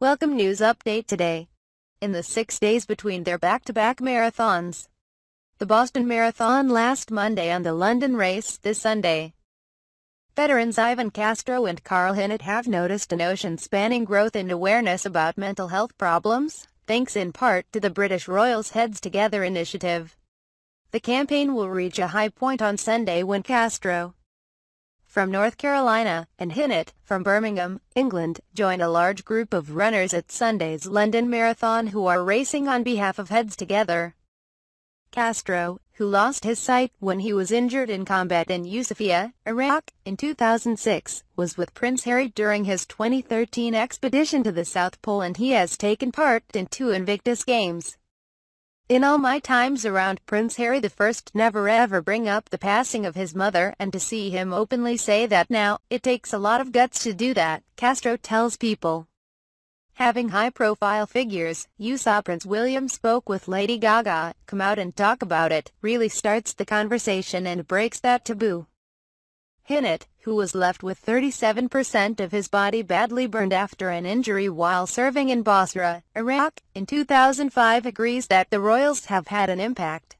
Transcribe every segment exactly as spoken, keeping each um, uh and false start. Welcome news update today. In the six days between their back-to-back marathons, the Boston Marathon last Monday and the London race this Sunday, veterans Ivan Castro and Karl Hinett have noticed an ocean-spanning growth in awareness about mental health problems, thanks in part to the British Royals' Heads Together initiative. The campaign will reach a high point on Sunday when Castro, from North Carolina, and Hinett, from Birmingham, England, join a large group of runners at Sunday's London Marathon who are racing on behalf of Heads Together. Castro, who lost his sight when he was injured in combat in Yousefia, Iraq, in two thousand six, was with Prince Harry during his twenty thirteen expedition to the South Pole, and he has taken part in two Invictus Games. "In all my times around Prince Harry the First, never ever bring up the passing of his mother, and to see him openly say that now, it takes a lot of guts to do that," Castro tells People. Having high-profile figures, you saw Prince William spoke with Lady Gaga, come out and talk about it, really starts the conversation and breaks that taboo. Hinett, who was left with thirty-seven percent of his body badly burned after an injury while serving in Basra, Iraq, in two thousand five, agrees that the Royals have had an impact.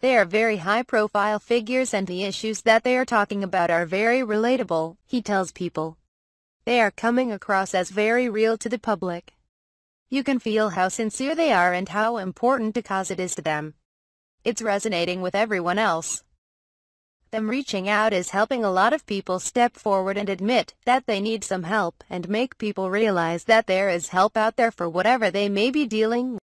"They are very high-profile figures, and the issues that they are talking about are very relatable," he tells People. "They are coming across as very real to the public. You can feel how sincere they are and how important a cause it is to them. It's resonating with everyone else. Them reaching out is helping a lot of people step forward and admit that they need some help, and make people realize that there is help out there for whatever they may be dealing with."